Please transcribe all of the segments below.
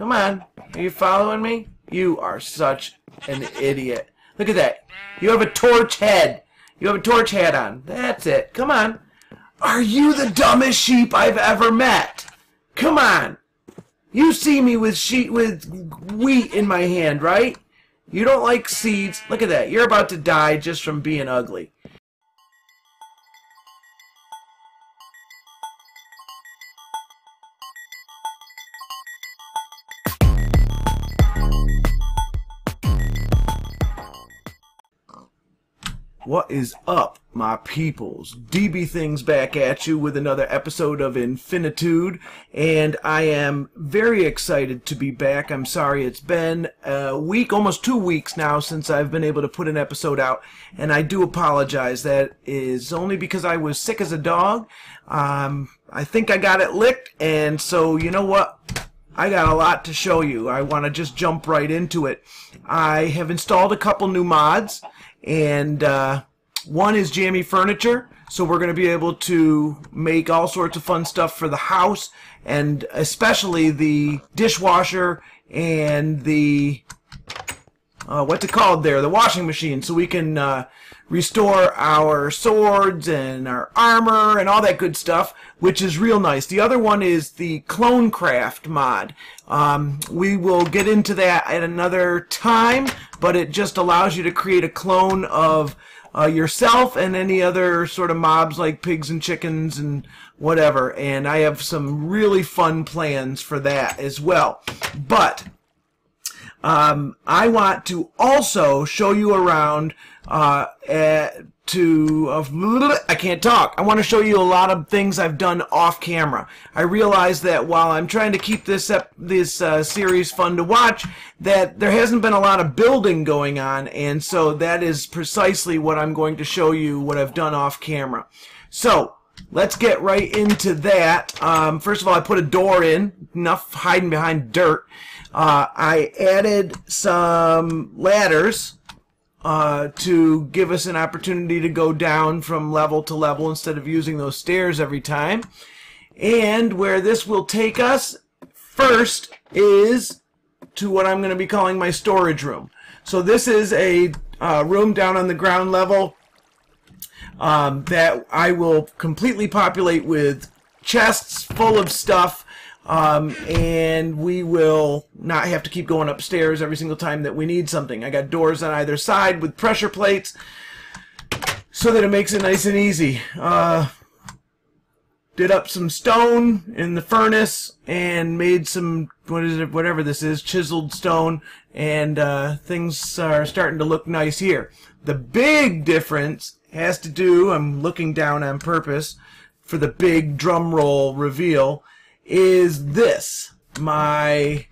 Come on. Are you following me? You are such an idiot. Look at that. You have a torch head. You have a torch hat on. That's it. Come on. Are you the dumbest sheep I've ever met? Come on. You see me with wheat in my hand, right? You don't like seeds. Look at that. You're about to die just from being ugly. What is up, my peoples? DB Things back at you with another episode of Infinitude, and I am very excited to be back. I'm sorry it's been a week, almost 2 weeks now, since I've been able to put an episode out, and I do apologize. That is only because I was sick as a dog. I think I got it licked, and so you know what? I got a lot to show you. I want to just jump right into it. I have installed a couple new mods, and one is Jammy Furniture, so we're going to be able to make all sorts of fun stuff for the house, and especially the dishwasher and the what's it called there, the washing machine, so we can restore our swords and our armor and all that good stuff, which is real nice. The other one is the Clonecraft mod. We will get into that at another time, but it just allows you to create a clone of yourself and any other sort of mobs like pigs and chickens and whatever, and I have some really fun plans for that as well. But I want to also show you around I can't talk. I want to show you a lot of things I've done off camera. I realize that while I'm trying to keep this series fun to watch, that there hasn't been a lot of building going on, and so that is precisely what I'm going to show you, what I've done off camera. So let's get right into that. First of all, I put a door in, enough hiding behind dirt. I added some ladders to give us an opportunity to go down from level to level instead of using those stairs every time. And where this will take us first is to what I'm going to be calling my storage room. So this is a room down on the ground level that I will completely populate with chests full of stuff. And we will not have to keep going upstairs every single time that we need something. I got doors on either side with pressure plates so that it makes it nice and easy. Did up some stone in the furnace and made some, what is it, whatever this is, chiseled stone, and things are starting to look nice here. The big difference has to do, I'm looking down on purpose for the big drum roll reveal, is this, my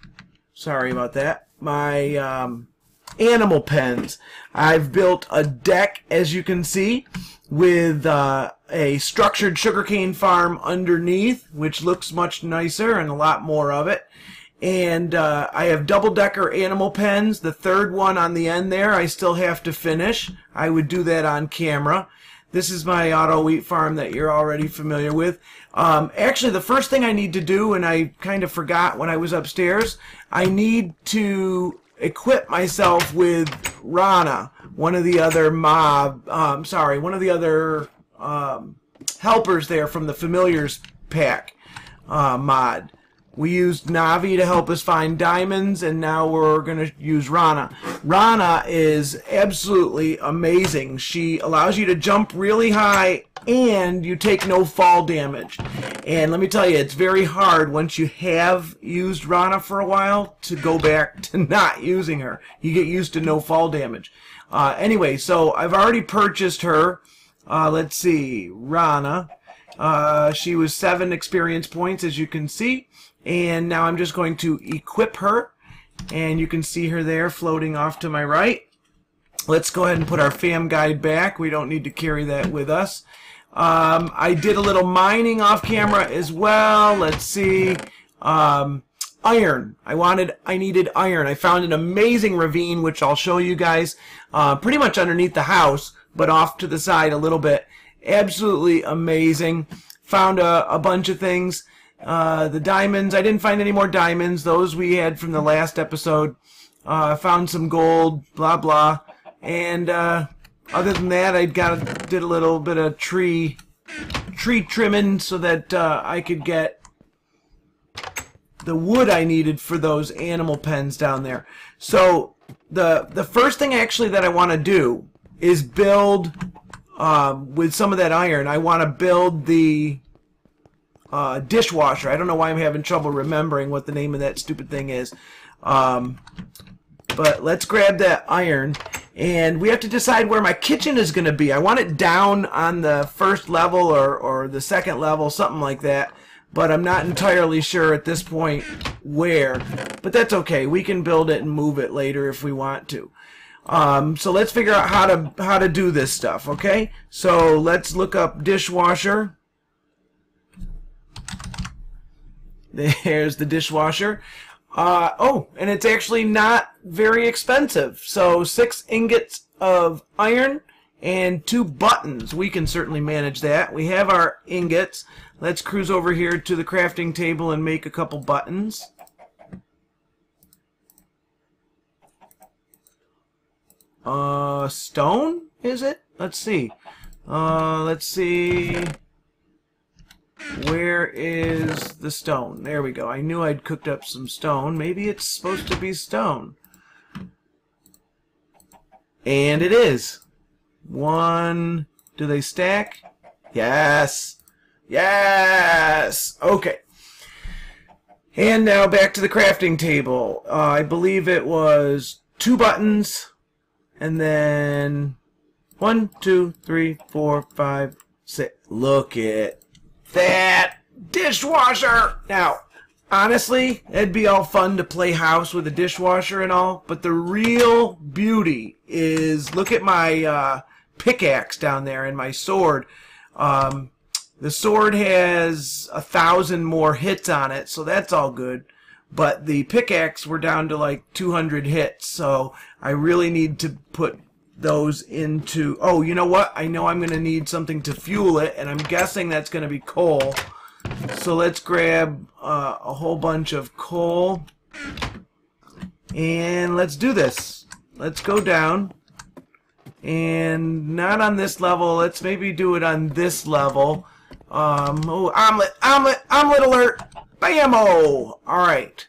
animal pens. I've built a deck, as you can see, with a structured sugarcane farm underneath, which looks much nicer and a lot more of it. And I have double-decker animal pens. The third one on the end there I still have to finish. I would do that on camera. This is my auto wheat farm that you're already familiar with. Actually, the first thing I need to do, and I kind of forgot when I was upstairs, I need to equip myself with Rana, one of the other helpers there from the Familiars pack mod. We used Navi to help us find diamonds, and now we're going to use Rana. Rana is absolutely amazing. She allows you to jump really high, and you take no fall damage. And let me tell you, it's very hard once you have used Rana for a while to go back to not using her. You get used to no fall damage. Anyway, so I've already purchased her. Let's see, Rana. She was 7 experience points, as you can see. And now I'm just going to equip her, and you can see her there floating off to my right. Let's go ahead and put our fam guide back. We don't need to carry that with us. I did a little mining off camera as well. Let's see. Iron. I needed iron. I found an amazing ravine, which I'll show you guys, pretty much underneath the house, but off to the side a little bit. Absolutely amazing. Found a bunch of things. The diamonds, I didn't find any more diamonds. Those we had from the last episode. Found some gold, blah, blah. And other than that, I did a little bit of tree trimming so that I could get the wood I needed for those animal pens down there. So the first thing actually that I want to do is build, with some of that iron, I want to build the dishwasher. I don't know why I'm having trouble remembering what the name of that stupid thing is. But let's grab that iron, and we have to decide where my kitchen is going to be. I want it down on the first level or the second level, something like that, but I'm not entirely sure at this point where. But that's okay. We can build it and move it later if we want to. So let's figure out how to do this stuff, okay? So let's look up dishwasher. There's the dishwasher. Oh, and it's actually not very expensive. So 6 ingots of iron and 2 buttons. We can certainly manage that. We have our ingots. Let's cruise over here to the crafting table and make a couple buttons. Stone, is it? Let's see. Let's see. Where is the stone? There we go. I knew I'd cooked up some stone. Maybe it's supposed to be stone. And it is. One. Do they stack? Yes. Yes. Okay. And now back to the crafting table. I believe it was 2 buttons. And then 1, 2, 3, 4, 5, 6. Look at that dishwasher! Now, honestly, it'd be all fun to play house with a dishwasher and all, but the real beauty is, look at my pickaxe down there and my sword. The sword has 1,000 more hits on it, so that's all good. But the pickaxe, we're down to like 200 hits, so I really need to put those into... Oh, you know what? I know I'm going to need something to fuel it, and I'm guessing that's going to be coal. So let's grab a whole bunch of coal. And let's do this. Let's go down. And not on this level. Let's maybe do it on this level. Oh, omelet alert! Bam-o! Alright.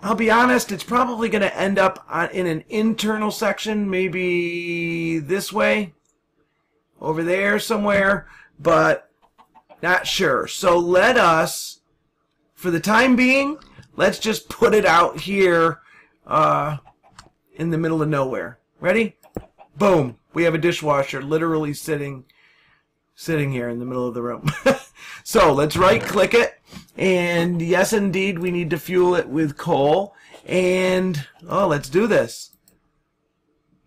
I'll be honest, it's probably going to end up in an internal section, maybe this way, over there somewhere, but not sure. So let us, for the time being, let's just put it out here in the middle of nowhere. Ready? Boom. We have a dishwasher literally sitting here in the middle of the room. So let's right-click it. And yes, indeed, we need to fuel it with coal. And, oh, let's do this.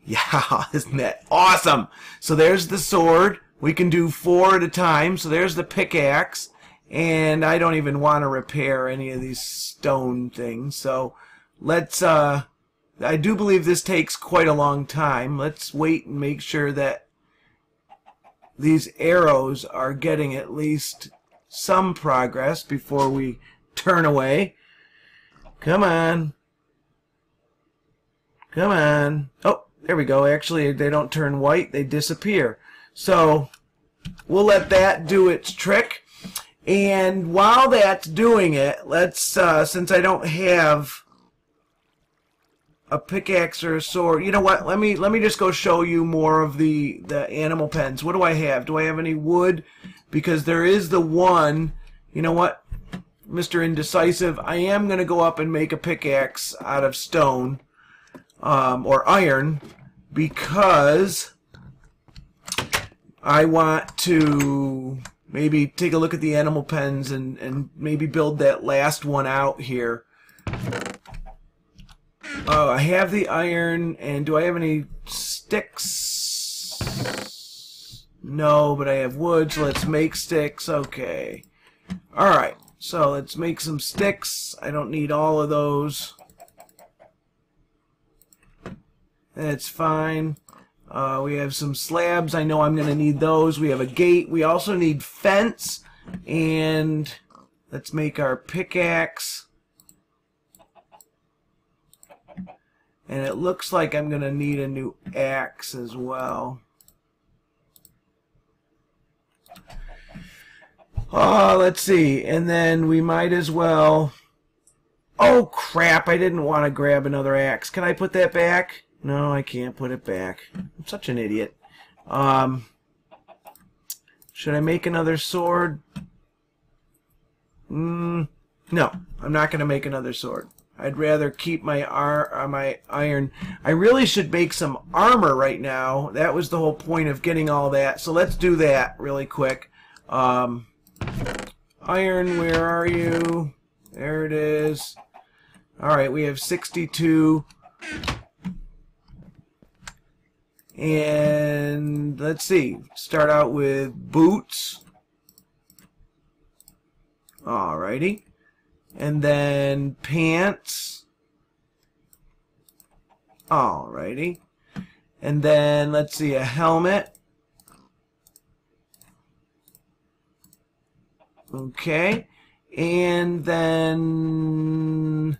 Yeah, isn't that awesome? So there's the sword. We can do 4 at a time. So there's the pickaxe. And I don't even want to repair any of these stone things. So let's, I do believe this takes quite a long time. Let's wait and make sure that these arrows are getting at least some progress before we turn away. Come on. Come on. Oh, there we go. Actually, they don't turn white. They disappear. So we'll let that do its trick. And while that's doing it, let's, since I don't have a pickaxe or a sword. You know what? Let me just go show you more of the animal pens. What do I have? Do I have any wood? Because there is the one. You know what? Mr. Indecisive. I am going to go up and make a pickaxe out of stone or iron because I want to maybe take a look at the animal pens and maybe build that last one out here. Oh, I have the iron, and do I have any sticks? No, but I have wood, so let's make sticks. Okay. Alright, so let's make some sticks. I don't need all of those. That's fine. We have some slabs. I know I'm going to need those. We have a gate. We also need fence. And let's make our pickaxe. And it looks like I'm going to need a new axe as well. Oh, let's see. And then we might as well... Oh, crap. I didn't want to grab another axe. Can I put that back? No, I can't put it back. I'm such an idiot. Should I make another sword? No, I'm not going to make another sword. I'd rather keep my iron. I really should make some armor right now. That was the whole point of getting all that. So let's do that really quick. Iron, where are you? There it is. Alright, we have 62. And let's see. Start out with boots. Alrighty. And then pants. Alrighty. And then let's see, a helmet. Okay. And then...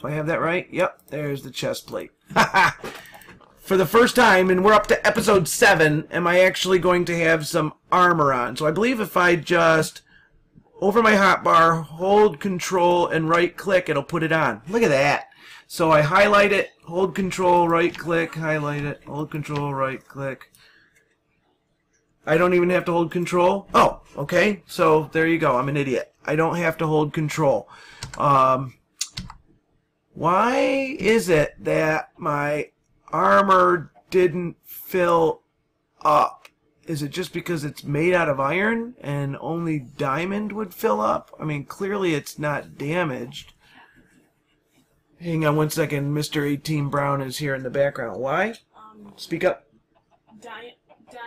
do I have that right? Yep, there's the chest plate. For the first time, and we're up to episode 7, am I actually going to have some armor on? So I believe if I just, over my hotbar, hold control and right click, it'll put it on. Look at that. So I highlight it, hold control, right click, highlight it, hold control, right click. I don't even have to hold control. Oh, okay. So there you go. I'm an idiot. I don't have to hold control. Why is it that my armor didn't fill up? Is it just because it's made out of iron and only diamond would fill up? I mean, clearly it's not damaged. Hang on one second. Mr. 18 Brown is here in the background. Why? Speak up.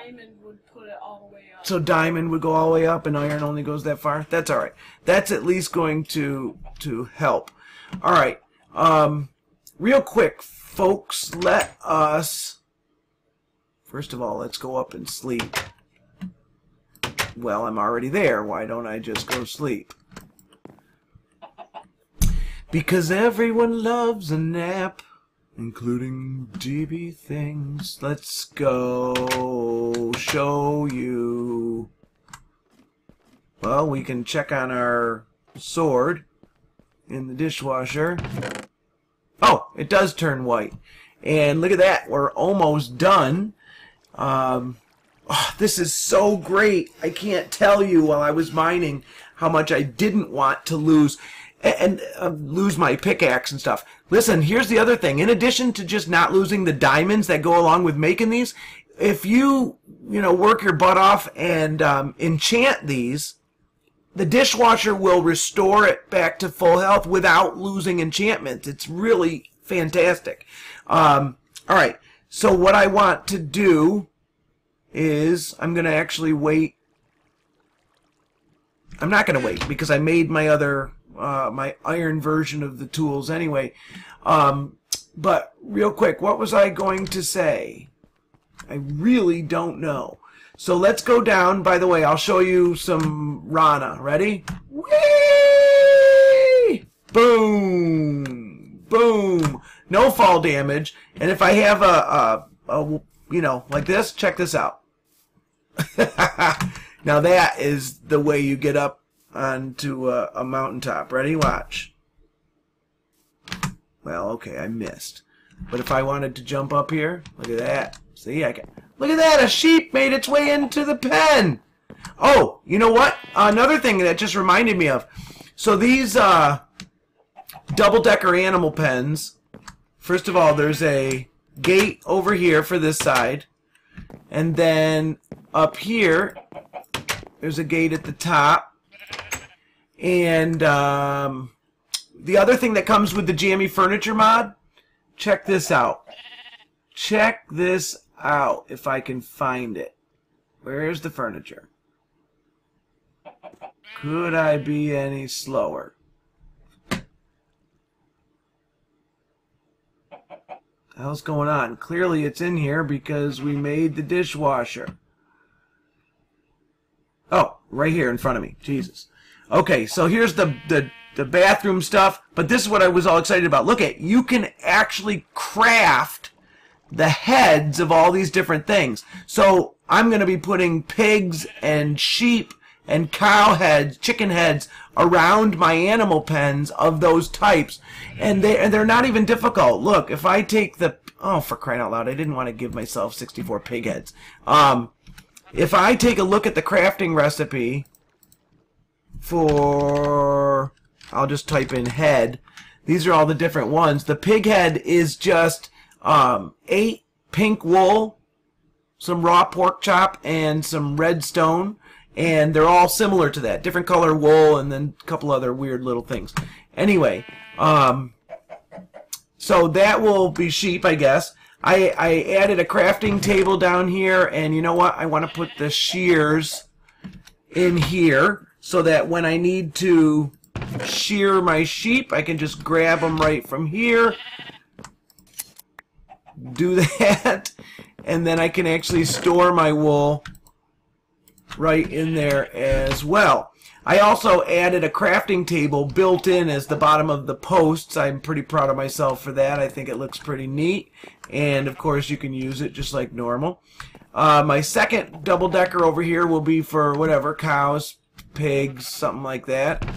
Diamond would put it all the way up. So diamond would go all the way up and iron only goes that far? That's alright. That's at least going to help. Alright. Real quick, folks, let us... First of all, let's go up and sleep. Well, I'm already there. Why don't I just go sleep? Because everyone loves a nap. Including DB things. Let's go show you. Well, we can check on our sword in the dishwasher. Oh, it does turn white. And look at that. We're almost done. Oh, this is so great. I can't tell you while I was mining how much I didn't want to lose. And lose my pickaxe and stuff. Listen, here's the other thing. In addition to just not losing the diamonds that go along with making these, if you work your butt off and enchant these, the dishwasher will restore it back to full health without losing enchantments. It's really fantastic. All right, so what I want to do is I'm going to actually wait. I'm not going to wait because I made my other... my iron version of the tools anyway. But real quick, what was I going to say? I really don't know. So let's go down. By the way, I'll show you some Rana. Ready? Whee! Boom! Boom! No fall damage. And if I have a like this, check this out. Now that is the way you get up onto a mountaintop. Ready? Watch. Well, okay, I missed. But if I wanted to jump up here, look at that. See, I can. Look at that! A sheep made its way into the pen! Oh, you know what? Another thing that just reminded me of. So these double-decker animal pens, first of all, there's a gate over here for this side. And then up here, there's a gate at the top. And the other thing that comes with the Jammy Furniture Mod, check this out. Check this out if I can find it. Where's the furniture? Could I be any slower? The hell's going on? Clearly it's in here because we made the dishwasher. Oh, right here in front of me. Jesus. Okay, so here's the bathroom stuff, but this is what I was all excited about. Look at, you can actually craft the heads of all these different things. So I'm going to be putting pigs and sheep and cow heads, chicken heads around my animal pens of those types, and they're not even difficult. Look, if I take the, oh, for crying out loud, I didn't want to give myself 64 pig heads. If I take a look at the crafting recipe for, I'll just type in head. These are all the different ones. The pig head is just 8 pink wool, some raw pork chop, and some red stone. And they're all similar to that. Different color wool and then a couple other weird little things. Anyway, so that will be sheep, I guess. I added a crafting table down here, and you know what? I want to put the shears in here so that when I need to shear my sheep, I can just grab them right from here, do that, and then I can actually store my wool right in there as well. I also added a crafting table built in as the bottom of the posts. I'm pretty proud of myself for that. I think it looks pretty neat. And of course you can use it just like normal. My second double decker over here will be for whatever, cows, pigs, something like that.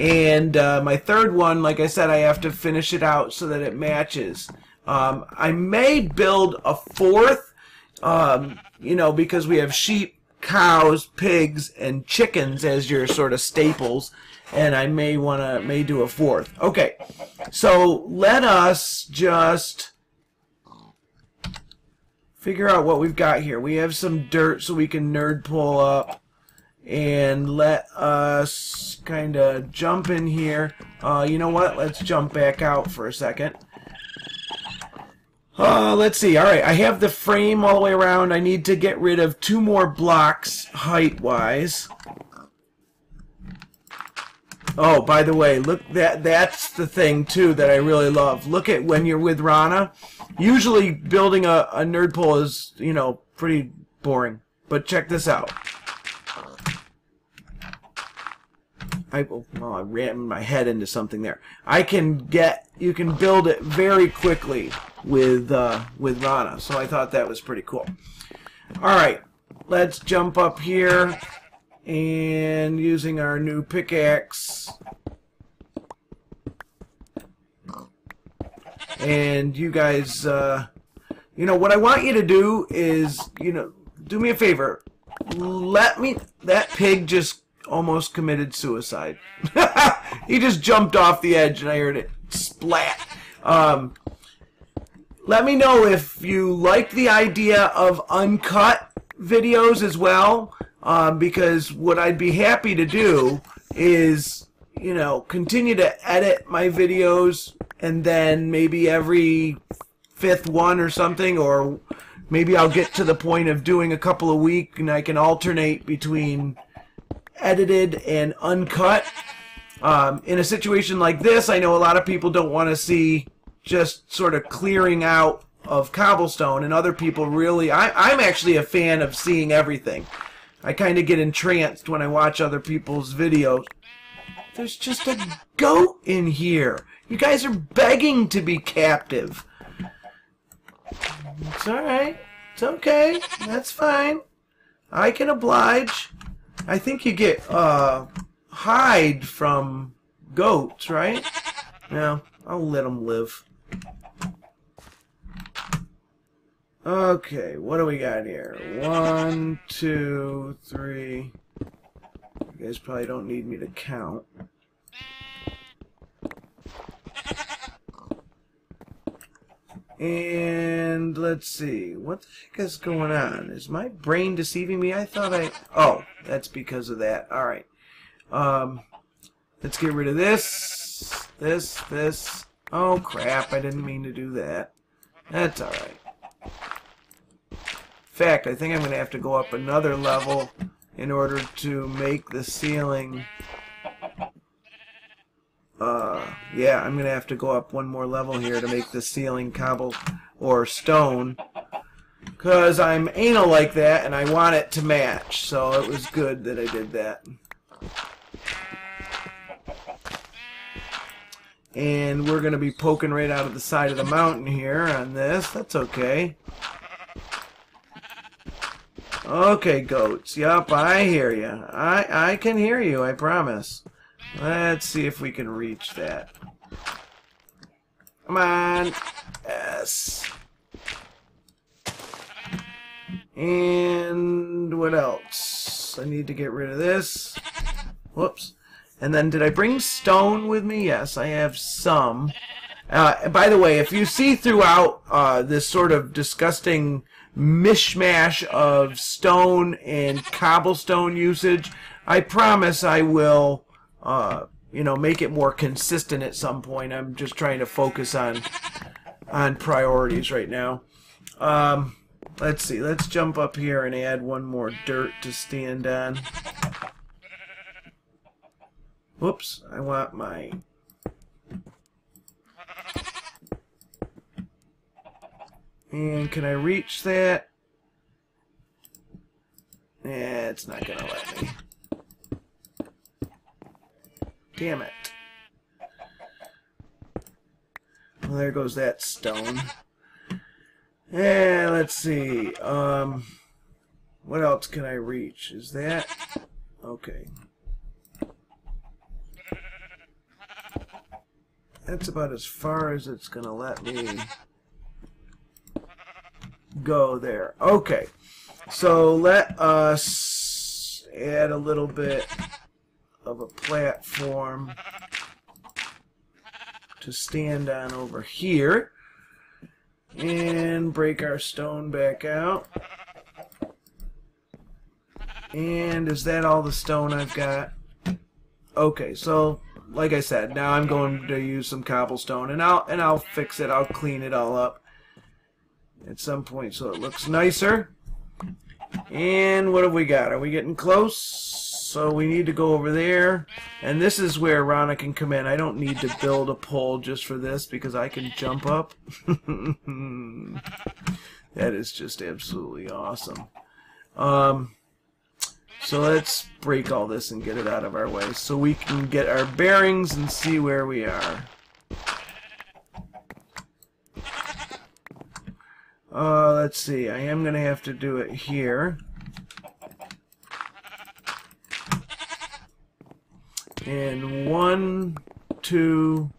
And my third one, like I said, I have to finish it out so that it matches. I may build a fourth, you know, because we have sheep, cows, pigs, and chickens as your sort of staples, and I may do a fourth. Okay, so let us just figure out what we've got here. We have some dirt so we can nerd pull up, and let us kind of jump in here. You know what? Let's jump back out for a second. Let's see. All right, I have the frame all the way around. I need to get rid of 2 more blocks height-wise. Oh, by the way, look, that's the thing, too, that I really love. Look at when you're with Rana. Usually building a nerd pole is, you know, pretty boring. But check this out. I rammed my head into something there. You can build it very quickly with Rana, so I thought that was pretty cool. Alright, let's jump up here, and using our new pickaxe, and you guys, you know, what I want you to do is, you know, do me a favor, that pig just almost committed suicide. He just jumped off the edge and I heard it splat. Let me know if you like the idea of uncut videos as well, because what I'd be happy to do is, you know, continue to edit my videos, and then maybe every 5th one or something, or maybe I'll get to the point of doing a couple a week and I can alternate between edited and uncut. In a situation like this, I know a lot of people don't want to see just sort of clearing out of cobblestone, and other people really, I'm actually a fan of seeing everything. I kind of get entranced when I watch other people's videos. There's just a goat in here. You guys are begging to be captive. It's alright. It's okay. That's fine. I can oblige. I think you get hide from goats, right? No, I'll let them live. Okay, what do we got here? 1, 2, 3. You guys probably don't need me to count. And let's see, what the heck is going on? Is my brain deceiving me? I thought oh, that's because of that. Alright. Let's get rid of this, this. Oh crap, I didn't mean to do that. That's alright. In fact, I think I'm going to have to go up another level in order to make the ceiling yeah, I'm gonna have to go up one more level here to make the ceiling cobble or stone, because I'm anal like that and I want it to match, so it was good that I did that. And we're gonna be poking right out of the side of the mountain here on this. That's okay. Okay, goats. Yup, I hear you. I can hear you, I promise. Let's see if we can reach that. Come on. Yes. And what else? I need to get rid of this. Whoops. And then did I bring stone with me? Yes, I have some. By the way, if you see throughout this sort of disgusting mishmash of stone and cobblestone usage, I promise I will, you know, make it more consistent at some point. I'm just trying to focus on priorities right now. Let's see. Let's jump up here and add one more dirt to stand on. Whoops, I want my... And can I reach that? Eh, it's not gonna let me. Damn it. Well, there goes that stone. Eh, let's see. What else can I reach? Is that... Okay. That's about as far as it's going to let me go there. Okay, so let us add a little bit of a platform to stand on over here and break our stone back out. And is that all the stone I've got? Okay, so... Like I said, now I'm going to use some cobblestone, and I'll fix it. I'll clean it all up at some point so it looks nicer. And what have we got? Are we getting close? So we need to go over there, and this is where Rana can come in. I don't need to build a pole just for this because I can jump up. That is just absolutely awesome. So let's break all this and get it out of our way so we can get our bearings and see where we are. Let's see. I am going to have to do it here. And 1, 2,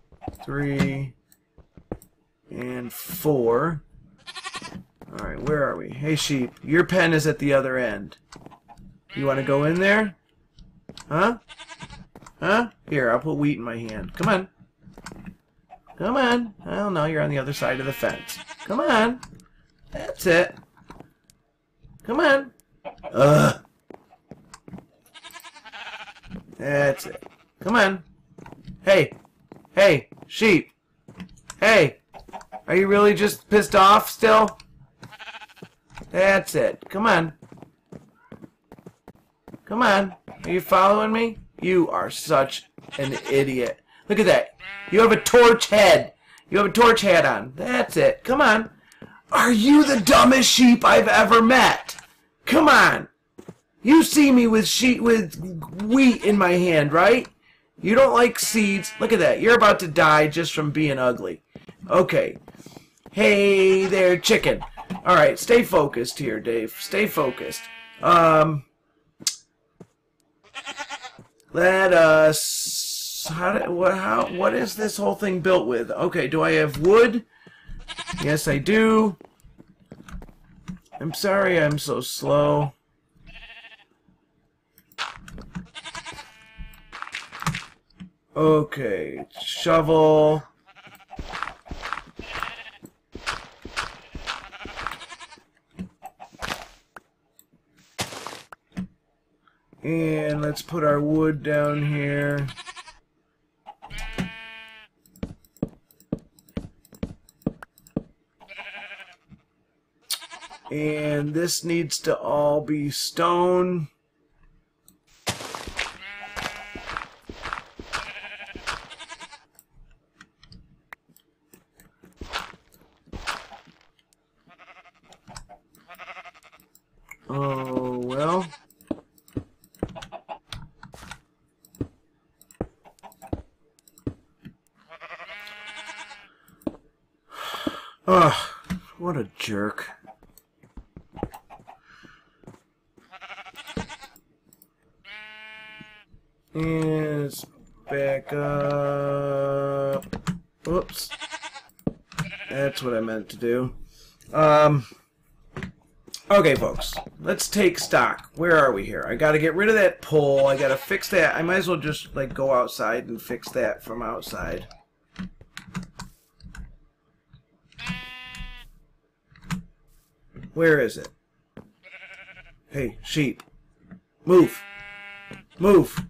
3, and 4. Alright, where are we? Hey, sheep, your pen is at the other end. You want to go in there? Huh? Huh? Here, I'll put wheat in my hand. Come on. Come on. Well, now you're on the other side of the fence. Come on. That's it. Come on. Ugh. That's it. Come on. Hey. Hey, sheep. Hey. Are you really just pissed off still? That's it. Come on. Come on. Are you following me? You are such an idiot. Look at that. You have a torch head. You have a torch hat on. That's it. Come on. Are you the dumbest sheep I've ever met? Come on. You see me with wheat in my hand, right? You don't like seeds. Look at that. You're about to die just from being ugly. Okay. Hey there, chicken. All right. Stay focused here, Dave. Stay focused. Let us... What is this whole thing built with? Okay, do I have wood? Yes, I do. I'm sorry I'm so slow. Okay, shovel. And let's put our wood down here. And this needs to all be stone. Ugh, what a jerk. Let's back up. Whoops. That's what I meant to do. Okay, folks. Let's take stock. Where are we here? I gotta get rid of that pole. I gotta fix that. I might as well just, like, go outside and fix that from outside. Where is it? Hey, sheep. Move. Move.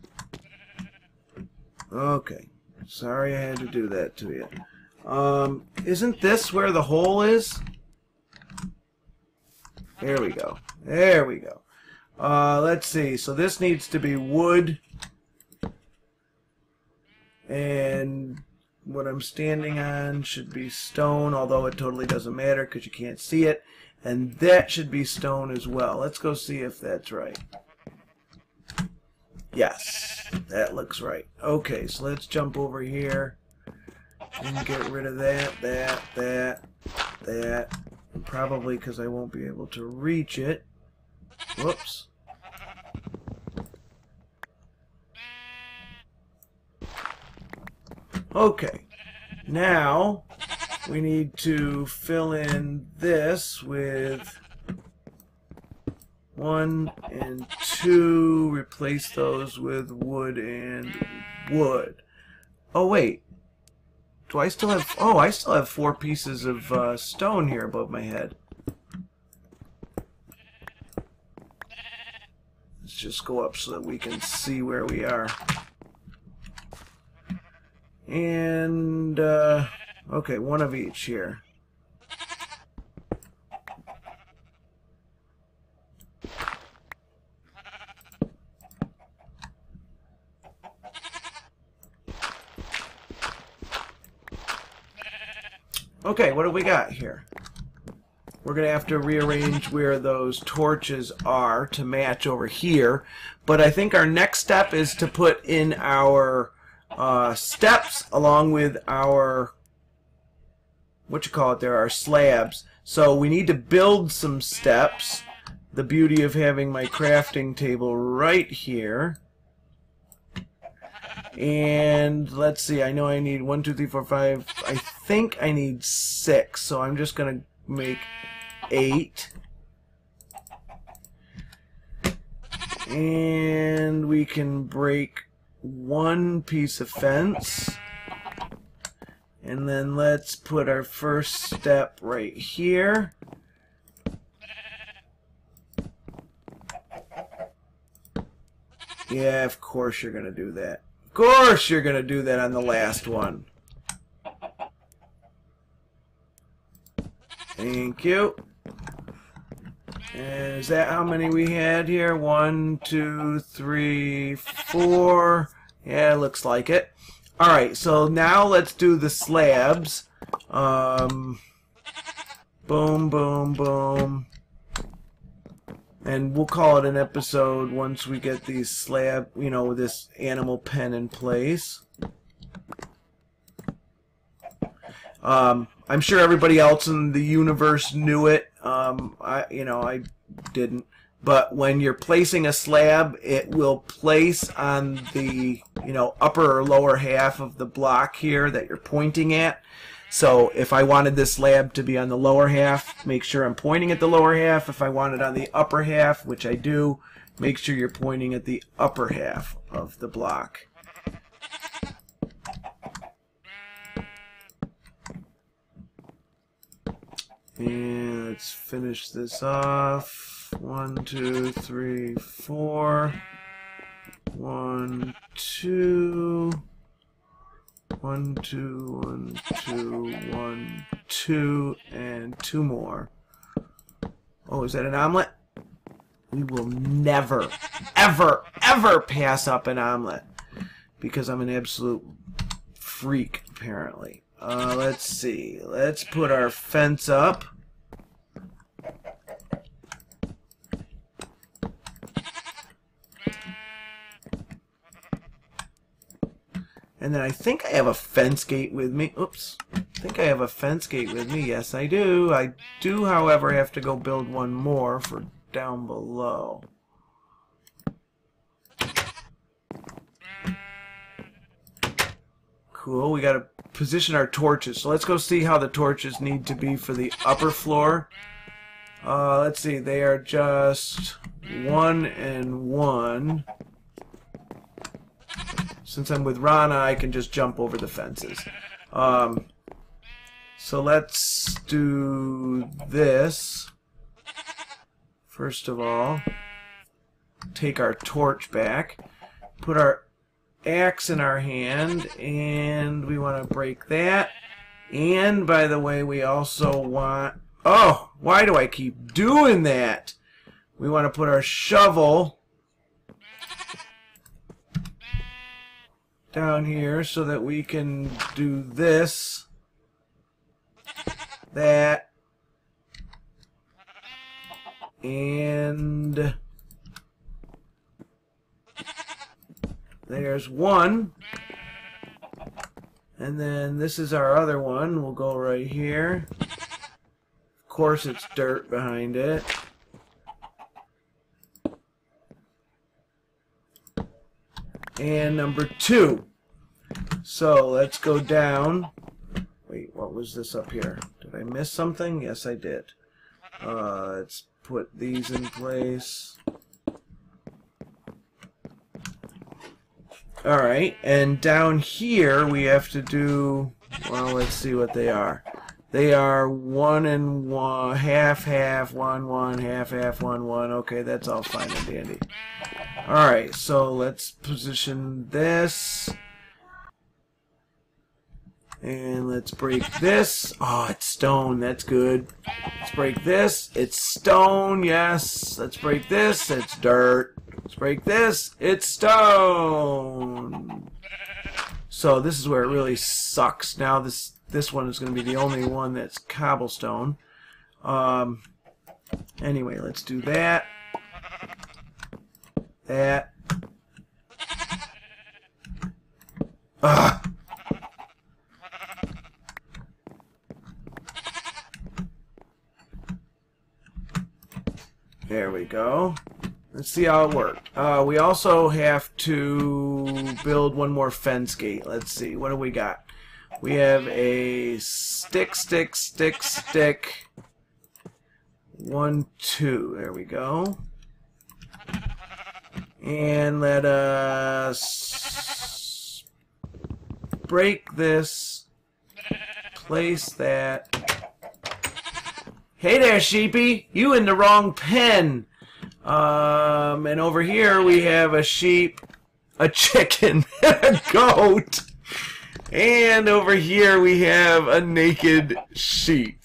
Okay. Sorry I had to do that to you. Isn't this where the hole is? There we go. There we go. Let's see. So this needs to be wood. And what I'm standing on should be stone, although it totally doesn't matter because you can't see it. And that should be stone as well. Let's go see if that's right. Yes, that looks right. Okay, so let's jump over here and get rid of that, that. Probably because I won't be able to reach it. Whoops. Okay. Now, we need to fill in this with 1 and 2. Replace those with wood and wood. Oh, wait. Do I still have... Oh, I still have 4 pieces of stone here above my head. Let's just go up so that we can see where we are. And, okay, 1 of each here. Okay, what do we got here? We're going to have to rearrange where those torches are to match over here. But I think our next step is to put in our steps along with our, our slabs. So we need to build some steps. The beauty of having my crafting table right here. And let's see, I know I need 1, 2, 3, 4, 5. I think I need 6, so I'm just going to make 8. And we can break 1 piece of fence. And then let's put our first step right here. Yeah, of course you're going to do that. Of course you're going to do that on the last one. Thank you. And is that how many we had here? 1, 2, 3, 4. Yeah, looks like it. Alright, so now let's do the slabs. Boom, boom, boom. And we'll call it an episode once we get these slab, you know, this animal pen in place. I'm sure everybody else in the universe knew it. I didn't. But when you're placing a slab, it will place on the, upper or lower half of the block here that you're pointing at. So if I wanted this slab to be on the lower half, make sure I'm pointing at the lower half. If I want it on the upper half, which I do, make sure you're pointing at the upper half of the block. And let's finish this off. 1, 2, 3, 4. 1, 2. 1, 2, 1, 2, 1, 2, and 2 more. Oh, is that an omelet? We will never, ever, ever pass up an omelet. Because I'm an absolute freak, apparently. Let's see. Let's put our fence up. And then I think I have a fence gate with me. Oops. think I have a fence gate with me. Yes, I do. I do, however, have to go build one more for down below. Cool. We got to position our torches. So let's go see how the torches need to be for the upper floor. Let's see. They are just 1 and 1. Since I'm with Rana, I can just jump over the fences. So let's do this. First of all, take our torch back, put our axe in our hand, and we want to break that. And by the way, we also want, oh, why do I keep doing that? We want to put our shovel down here so that we can do this, that, and there's one, and then this is our other one. We'll go right here. Of course it's dirt behind it. And number 2. So let's go down. Wait, what was this up here? Did I miss something? Yes, I did. Let's put these in place. Alright, and down here we have to do, well, let's see what they are. They are 1 and 1, half, 1, 1, half, 1, 1. Okay, that's all fine and dandy. Alright, so let's position this. And let's break this. Oh, it's stone, that's good. Let's break this. It's stone, yes. Let's break this. It's dirt. Let's break this. It's stone. So this is where it really sucks. Now this one is going to be the only one that's cobblestone. Anyway, let's do that. That. Ugh. There we go. Let's see how it worked. We also have to build one more fence gate. Let's see. What do we got? We have a stick. 1, 2. There we go. And let us break this. Place that. Hey there, sheepy. You in the wrong pen. And over here we have a sheep, a chicken, and a goat. And over here we have a naked sheep.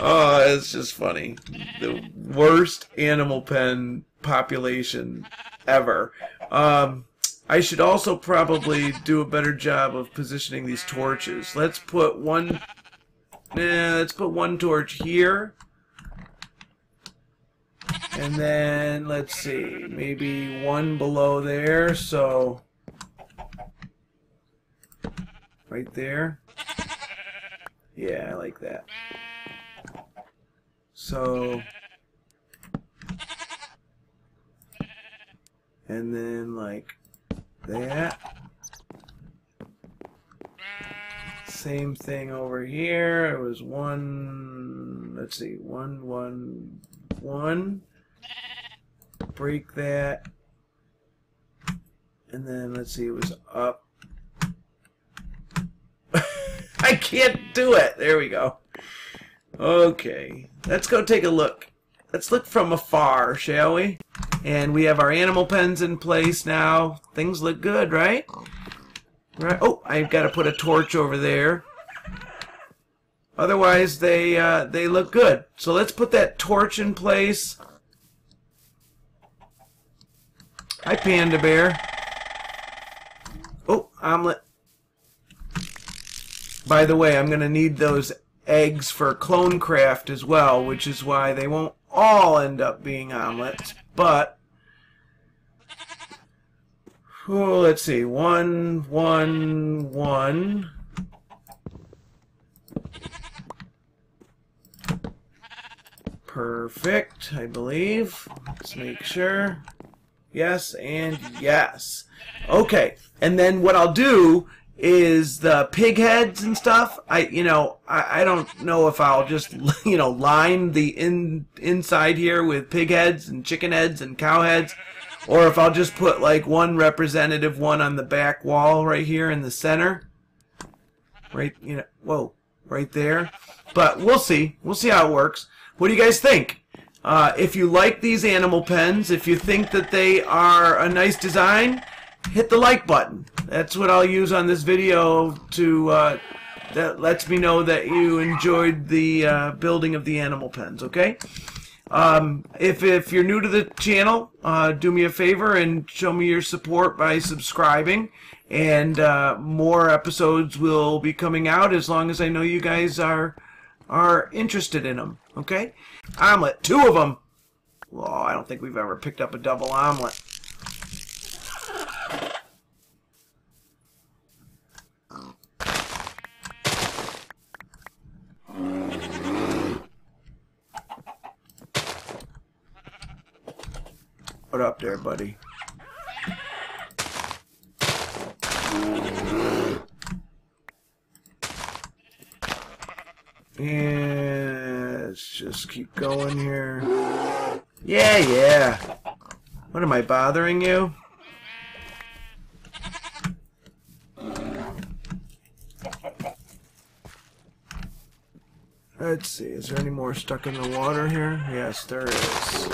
Oh, it's just funny. The worst animal pen population ever. I should also probably do a better job of positioning these torches. Let's put one. Let's put one torch here. And then, let's see, maybe one below there, so right there. Yeah, I like that. So, and then like that. Same thing over here. It was 1, let's see, 1, 1, 1. Break that, and then let's see, it was up. I can't do it. There we go. Okay, let's go take a look. Let's look from afar, shall we? And we have our animal pens in place now. Things look good, right? Right. Oh, I've got to put a torch over there. Otherwise, they look good. So let's put that torch in place. Hi, Panda Bear. Oh, omelet. By the way, I'm going to need those eggs for Clonecraft as well, which is why they won't all end up being omelets. But, oh, let's see. 1, 1, 1. Perfect, I believe. Let's make sure. Yes and yes. Okay, and then what I'll do is the pig heads and stuff. I don't know if I'll just line the inside here with pig heads and chicken heads and cow heads, or if I'll just put like one representative one on the back wall right here in the center. Right, whoa, right there. But we'll see. We'll see how it works. What do you guys think? If you like these animal pens, if you think that they are a nice design, hit the like button. That's what I'll use on this video to that lets me know that you enjoyed the building of the animal pens, okay? If you're new to the channel, do me a favor and show me your support by subscribing, and more episodes will be coming out as long as I know you guys are interested in them, okay? Omelet, two of them! Oh, I don't think we've ever picked up a double omelet. What up there, buddy? Yeah, let's just keep going here. Yeah, yeah. What, am I bothering you? Let's see, is there any more stuck in the water here? Yes, there is.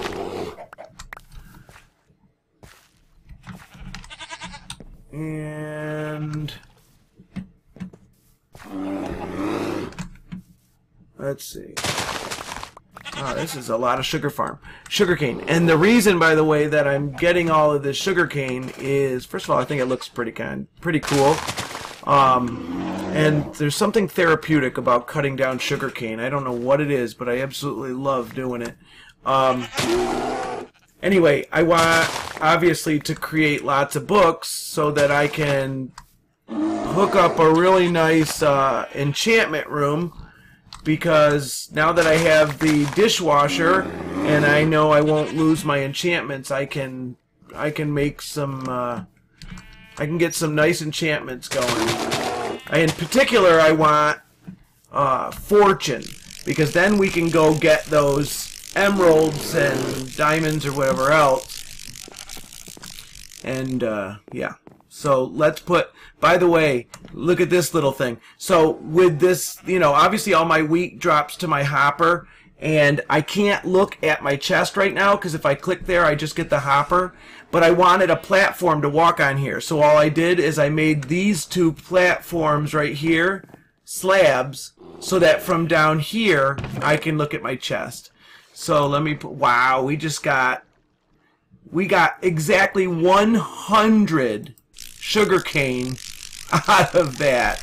And let's see. Oh, this is a lot of sugarcane. And the reason, by the way, that I'm getting all of this sugarcane is, first of all, I think it looks pretty cool. And there's something therapeutic about cutting down sugarcane. I don't know what it is, but I absolutely love doing it. Anyway, I want, obviously, to create lots of books so that I can hook up a really nice enchantment room, because now that I have the dishwasher and I know I won't lose my enchantments, I can make some I can get some nice enchantments going. In particular, I want fortune, because then we can go get those emeralds and diamonds or whatever else. And yeah. So let's put, by the way, look at this little thing. So with this, obviously all my wheat drops to my hopper, and I can't look at my chest right now because if I click there, I just get the hopper. But I wanted a platform to walk on here. So all I did is I made these two platforms right here, slabs, so that from down here, I can look at my chest. So let me put, wow, we got exactly 100 sugarcane out of that.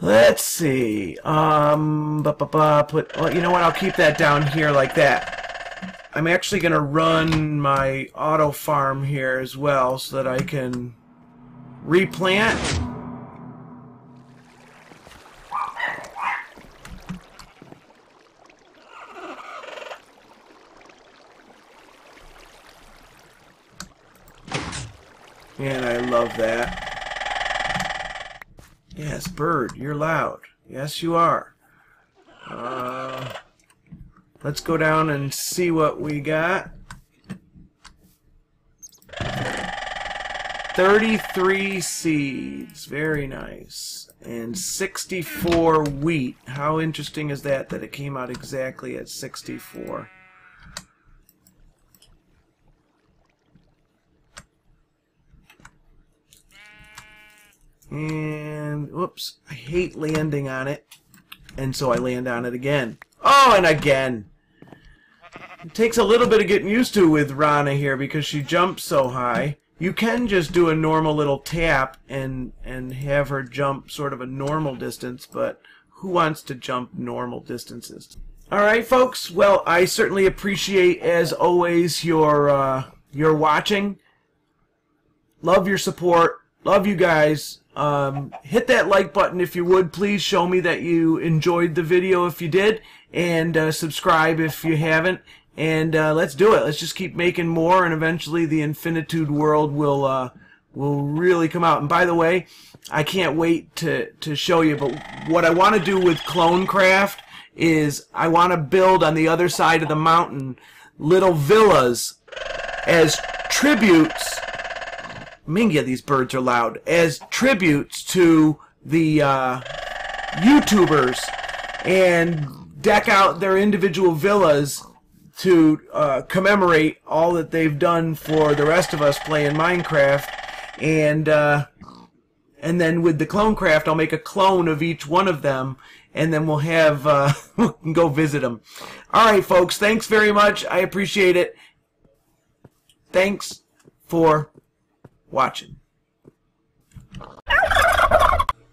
Let's see. Well, you know what? I'll keep that down here like that. I'm actually going to run my auto farm here as well so that I can replant. And I love that. Yes, bird, you're loud. Yes, you are. Let's go down and see what we got. 33 seeds. Very nice. And 64 wheat. How interesting is that, that it came out exactly at 64? And, whoops, I hate landing on it. And so I land on it again. Oh, and again! It takes a little bit of getting used to with Rana here because she jumps so high. You can just do a normal little tap and have her jump sort of a normal distance, but who wants to jump normal distances? Alright, folks, well, I certainly appreciate, as always, your watching. Love your support. Love you guys. Hit that like button if you would. Please show me that you enjoyed the video if you did, and subscribe if you haven't. And let's do it. Let's just keep making more, and eventually the Infinitude world will really come out. And by the way, I can't wait to show you. But what I want to do with Clonecraft is I want to build on the other side of the mountain little villas as tributes. Mingia, these birds are loud. As tributes to the YouTubers, and deck out their individual villas to commemorate all that they've done for the rest of us playing Minecraft. And then with the Clonecraft, I'll make a clone of each one of them, and then we'll have we can go visit them. All right, folks. Thanks very much. I appreciate it. Thanks for watching.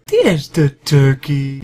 There's the turkey.